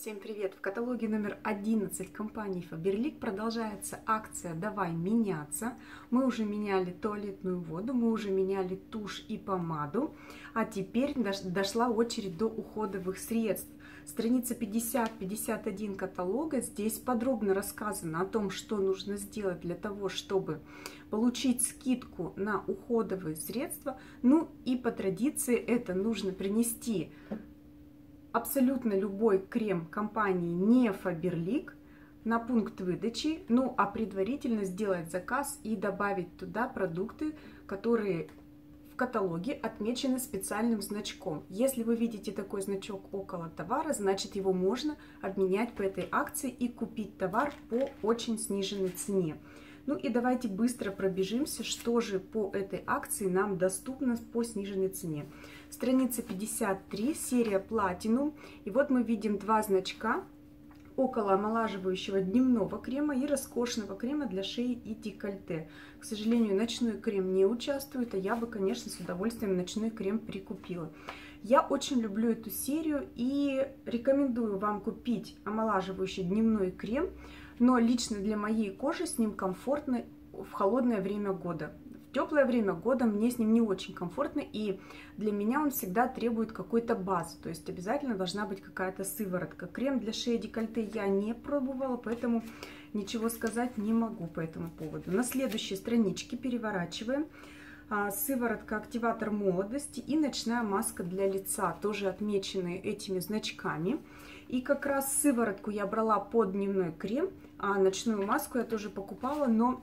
Всем привет! В каталоге номер 11 компании Faberlic продолжается акция «Давай меняться». Мы уже меняли туалетную воду, мы уже меняли тушь и помаду, а теперь дошла очередь до уходовых средств. Страница 50-51 каталога. Здесь подробно рассказано о том, что нужно сделать для того, чтобы получить скидку на уходовые средства. Ну и по традиции это нужно принести абсолютно любой крем компании не Faberlic на пункт выдачи, ну а предварительно сделать заказ и добавить туда продукты, которые в каталоге отмечены специальным значком. Если вы видите такой значок около товара, значит его можно обменять по этой акции и купить товар по очень сниженной цене. Ну и давайте быстро пробежимся, что же по этой акции нам доступно по сниженной цене. Страница 53, серия Platinum. И вот мы видим два значка около омолаживающего дневного крема и роскошного крема для шеи и декольте. К сожалению, ночной крем не участвует, а я бы, конечно, с удовольствием ночной крем прикупила. Я очень люблю эту серию и рекомендую вам купить омолаживающий дневной крем, но лично для моей кожи с ним комфортно в холодное время года. В теплое время года мне с ним не очень комфортно, и для меня он всегда требует какой-то базы, то есть обязательно должна быть какая-то сыворотка. Крем для шеи и декольте я не пробовала, поэтому ничего сказать не могу по этому поводу. На следующей страничке переворачиваем. Сыворотка активатор молодости и ночная маска для лица, тоже отмечены этими значками. И как раз сыворотку я брала под дневной крем, а ночную маску я тоже покупала, но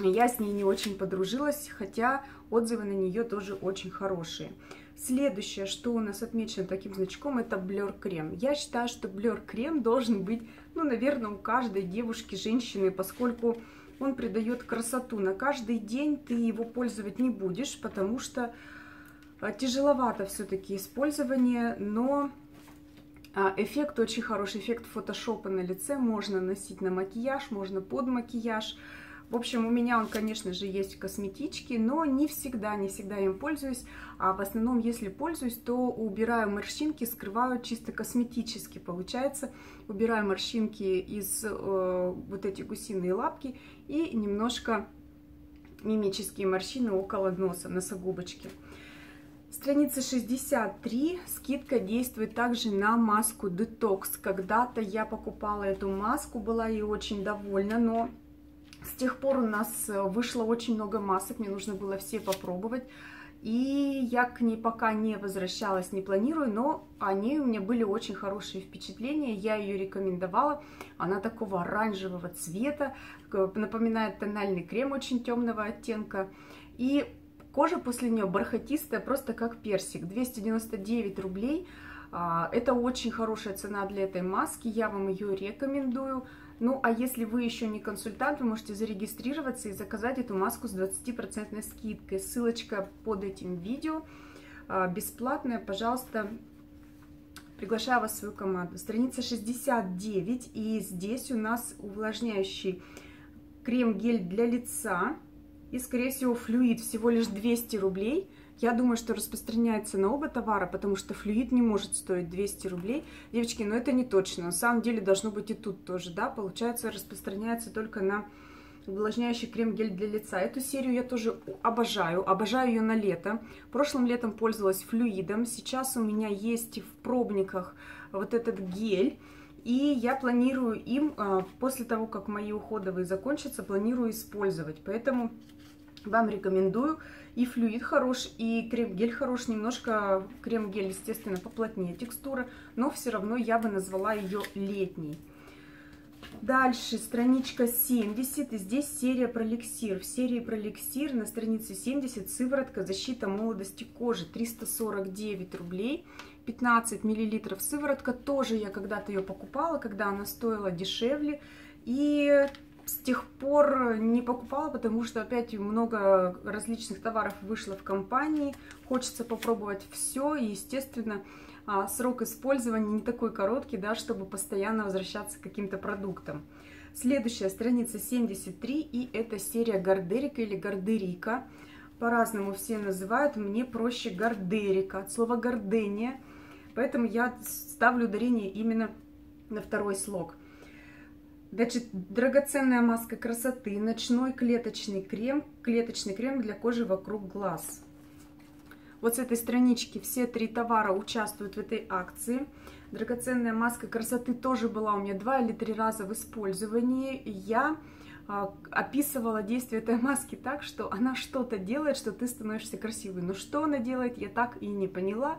я с ней не очень подружилась, хотя отзывы на нее тоже очень хорошие. Следующее, что у нас отмечено таким значком, это блер-крем. Я считаю, что блер-крем должен быть, ну, наверное, у каждой девушки, женщины, поскольку он придает красоту. На каждый день ты его пользовать не будешь, потому что тяжеловато все-таки использование, но эффект очень хороший, эффект фотошопа на лице, можно носить на макияж, можно под макияж. В общем, у меня он, конечно же, есть в косметичке, но не всегда им пользуюсь. А в основном, если пользуюсь, то убираю морщинки, скрываю чисто косметически, получается. Убираю морщинки из вот эти гусиные лапки и немножко мимические морщины около носа, носогубочки. Страница 63. Скидка действует также на маску Detox. Когда-то я покупала эту маску, была ей очень довольна, но с тех пор у нас вышло очень много масок, мне нужно было все попробовать. И я к ней пока не возвращалась, не планирую, но о ней у меня были очень хорошие впечатления. Я ее рекомендовала. Она такого оранжевого цвета, напоминает тональный крем очень темного оттенка. И кожа после нее бархатистая, просто как персик. 299 рублей. Это очень хорошая цена для этой маски, я вам ее рекомендую. Ну, а если вы еще не консультант, вы можете зарегистрироваться и заказать эту маску с 20% скидкой. Ссылочка под этим видео, бесплатная, пожалуйста, приглашаю вас в свою команду. Страница 69, и здесь у нас увлажняющий крем-гель для лица и, скорее всего, флюид, всего лишь 200 рублей. Я думаю, что распространяется на оба товара, потому что флюид не может стоить 200 рублей. Девочки, но это не точно. На самом деле должно быть и тут тоже, да? Получается, распространяется только на увлажняющий крем-гель для лица. Эту серию я тоже обожаю. Обожаю ее на лето. Прошлым летом пользовалась флюидом. Сейчас у меня есть в пробниках вот этот гель. И я планирую им, после того, как мои уходовые закончатся, планирую использовать. Поэтому вам рекомендую. И флюид хорош, и крем-гель хорош. Немножко крем-гель, естественно, поплотнее текстура, но все равно я бы назвала ее летней. Дальше страничка 70, и здесь серия проликсир. В серии проликсир на странице 70 сыворотка защита молодости кожи, 349 рублей. 15 миллилитров сыворотка, тоже я когда-то ее покупала, когда она стоила дешевле, и с тех пор не покупала, потому что опять много различных товаров вышло в компании. Хочется попробовать все. И, естественно, срок использования не такой короткий, да, чтобы постоянно возвращаться к каким-то продуктам. Следующая страница 73, и это серия Гарденика или Гардерика. По-разному все называют. Мне проще Гарденика от слова гардения. Поэтому я ставлю ударение именно на второй слог. Значит, драгоценная маска красоты, ночной клеточный крем для кожи вокруг глаз. Вот с этой странички все три товара участвуют в этой акции. Драгоценная маска красоты тоже была у меня 2 или 3 раза в использовании. Я описывала действие этой маски так, что она что-то делает, что ты становишься красивой. Но что она делает, я так и не поняла.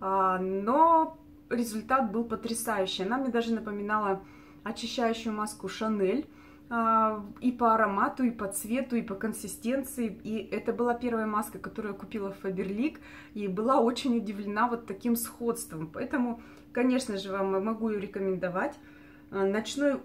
Но результат был потрясающий. Она мне даже напоминала очищающую маску Шанель. И по аромату, и по цвету, и по консистенции. И это была первая маска, которую я купила в Faberlic. И была очень удивлена вот таким сходством. Поэтому, конечно же, вам могу ее рекомендовать. Ночной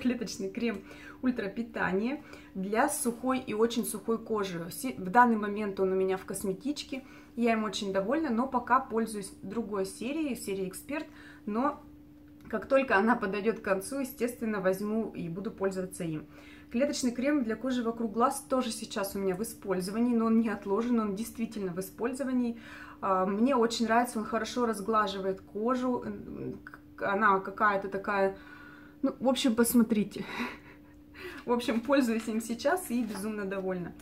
клеточный крем ультра питание для сухой и очень сухой кожи. В данный момент он у меня в косметичке. Я им очень довольна, но пока пользуюсь другой серией, серией Эксперт. Но как только она подойдет к концу, естественно, возьму и буду пользоваться им. Клеточный крем для кожи вокруг глаз тоже сейчас у меня в использовании, но он не отложен, он действительно в использовании. Мне очень нравится, он хорошо разглаживает кожу. Она какая-то такая... Ну, в общем, посмотрите. В общем, пользуюсь им сейчас и безумно довольна.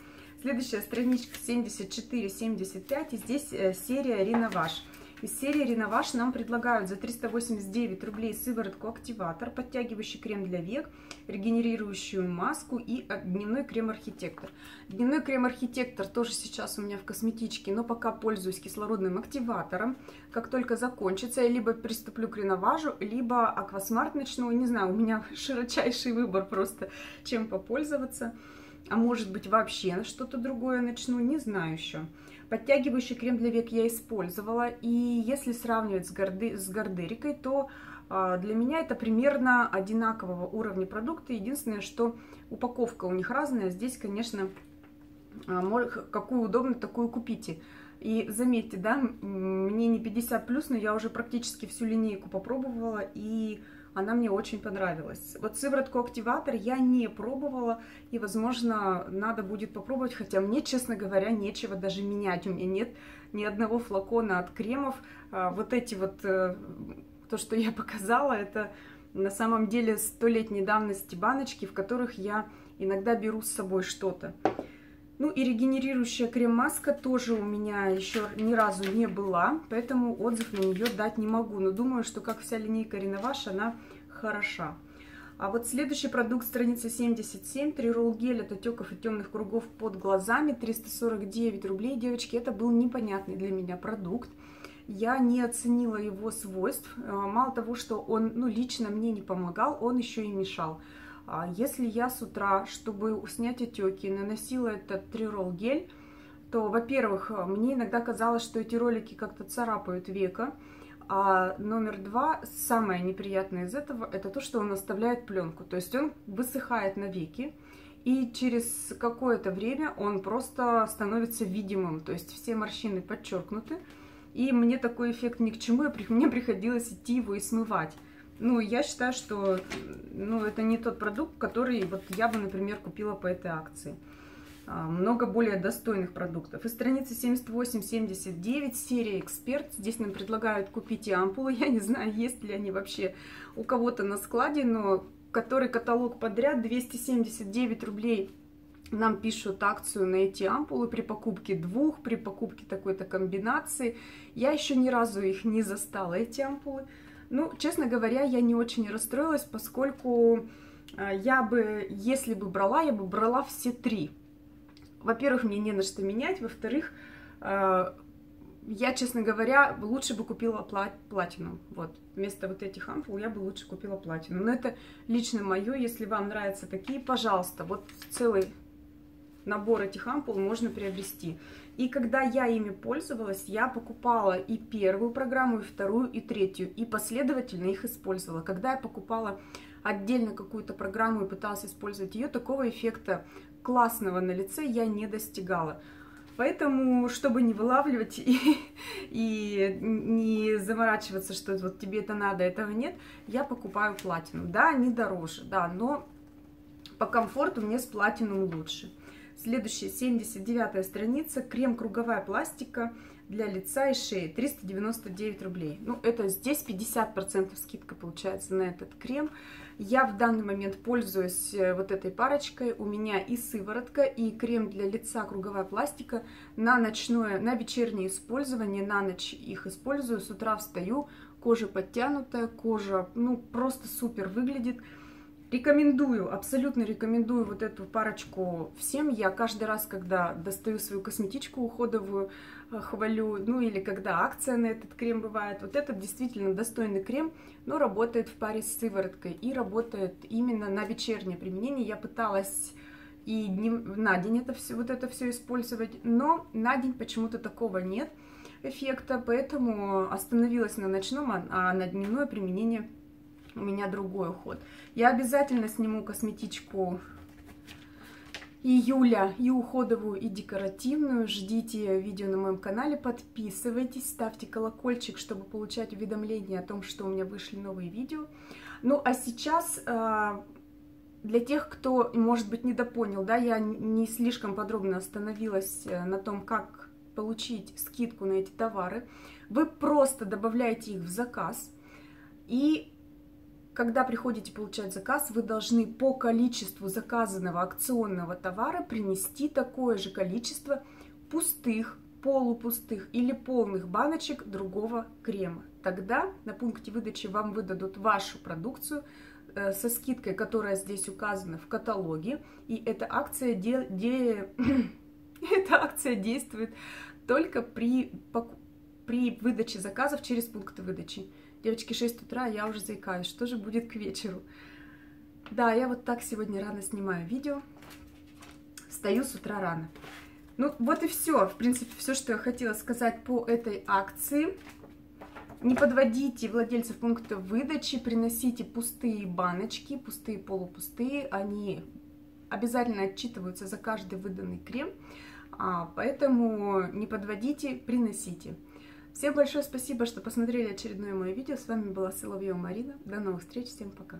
Следующая страничка 74-75, и здесь серия Реноваж. Из серии Реноваж нам предлагают за 389 рублей сыворотку-активатор, подтягивающий крем для век, регенерирующую маску и дневной крем-архитектор. Дневной крем-архитектор тоже сейчас у меня в косметичке, но пока пользуюсь кислородным активатором. Как только закончится, я либо приступлю к Реноважу, либо Аквасмарт начну. Не знаю, у меня широчайший выбор просто, чем попользоваться. А может быть, вообще что-то другое начну, не знаю еще. Подтягивающий крем для век я использовала. И если сравнивать с Гардерикой, то для меня это примерно одинакового уровня продукта. Единственное, что упаковка у них разная. Здесь, конечно, какую удобно, такую купите. И заметьте, да, мне не 50+, но я уже практически всю линейку попробовала и... Она мне очень понравилась. Вот сыворотку-активатор я не пробовала. И, возможно, надо будет попробовать. Хотя мне, честно говоря, нечего даже менять. У меня нет ни одного флакона от кремов. Вот эти вот... То, что я показала, это на самом деле 100-летней давности баночки, в которых я иногда беру с собой что-то. Ну и регенерирующая крем-маска тоже у меня еще ни разу не была, поэтому отзыв на нее дать не могу. Но думаю, что как вся линейка Реноваж, она хороша. А вот следующий продукт, страница 77, 3 ролл-гель от отеков и темных кругов под глазами, 349 рублей. Девочки, это был непонятный для меня продукт. Я не оценила его свойств. Мало того, что он лично мне не помогал, он еще и мешал. Если я с утра, чтобы снять отеки, наносила этот 3 ролл-гель, то, во-первых, мне иногда казалось, что эти ролики как-то царапают веко. А номер 2, самое неприятное из этого, это то, что он оставляет пленку. То есть он высыхает на веки, и через какое-то время он просто становится видимым. То есть все морщины подчеркнуты. И мне такой эффект ни к чему, мне приходилось идти его и смывать. Ну, я считаю, что это не тот продукт, который вот я бы, например, купила по этой акции. Много более достойных продуктов. И страница 78-79, серия Эксперт. Здесь нам предлагают купить и ампулы. Я не знаю, есть ли они вообще у кого-то на складе, но который каталог подряд, 279 рублей нам пишут акцию на эти ампулы при покупке 2, при покупке такой-то комбинации. Я еще ни разу их не застала, эти ампулы. Ну, честно говоря, я не очень расстроилась, поскольку я бы, если бы брала, я бы брала все 3. Во-первых, мне не на что менять. Во-вторых, я, честно говоря, лучше бы купила Platinum. Вот, вместо вот этих ампул я бы лучше купила Platinum. Но это лично мое. Если вам нравятся такие, пожалуйста, вот целый набор этих ампул можно приобрести. И когда я ими пользовалась, я покупала и первую программу, и вторую, и третью. И последовательно их использовала. Когда я покупала отдельно какую-то программу и пыталась использовать ее, такого эффекта классного на лице я не достигала. Поэтому, чтобы не вылавливать и не заморачиваться, что вот тебе это надо, этого нет, я покупаю Platinum. Да, они дороже, да, но по комфорту мне с Platinum лучше. Следующая, 79-я страница, крем круговая пластика для лица и шеи 399 рублей. Ну, это здесь 50% скидка получается на этот крем. Я в данный момент пользуюсь вот этой парочкой. У меня и сыворотка, и крем для лица круговая пластика на ночное, на вечернее использование. На ночь их использую, с утра встаю, кожа подтянутая, кожа, ну, просто супер выглядит. Рекомендую, абсолютно рекомендую вот эту парочку всем. Я каждый раз, когда достаю свою косметичку уходовую, хвалю, ну или когда акция на этот крем бывает. Вот этот действительно достойный крем, но работает в паре с сывороткой и работает именно на вечернее применение. Я пыталась и на день это все, вот это все использовать, но на день почему-то такого нет эффекта, поэтому остановилась на ночном, а на дневное применение у меня другой уход. Я обязательно сниму косметичку июля, и уходовую, и декоративную. Ждите видео на моем канале, подписывайтесь, ставьте колокольчик, чтобы получать уведомления о том, что у меня вышли новые видео. Ну а сейчас, для тех, кто, может быть, недопонял, да, я не слишком подробно остановилась на том, как получить скидку на эти товары. Вы просто добавляете их в заказ, и когда приходите получать заказ, вы должны по количеству заказанного акционного товара принести такое же количество пустых, полупустых или полных баночек другого крема. Тогда на пункте выдачи вам выдадут вашу продукцию со скидкой, которая здесь указана в каталоге. И эта акция, эта акция действует только при выдаче заказов через пункты выдачи. Девочки, 6 утра, я уже заикаюсь, что же будет к вечеру? Да, я вот так сегодня рано снимаю видео, встаю с утра рано. Ну, вот и все, в принципе, все, что я хотела сказать по этой акции. Не подводите владельцев пункта выдачи, приносите пустые баночки, пустые, полупустые, они обязательно отчитываются за каждый выданный крем, поэтому не подводите, приносите. Всем большое спасибо, что посмотрели очередное мое видео. С вами была Соловьева Марина. До новых встреч. Всем пока.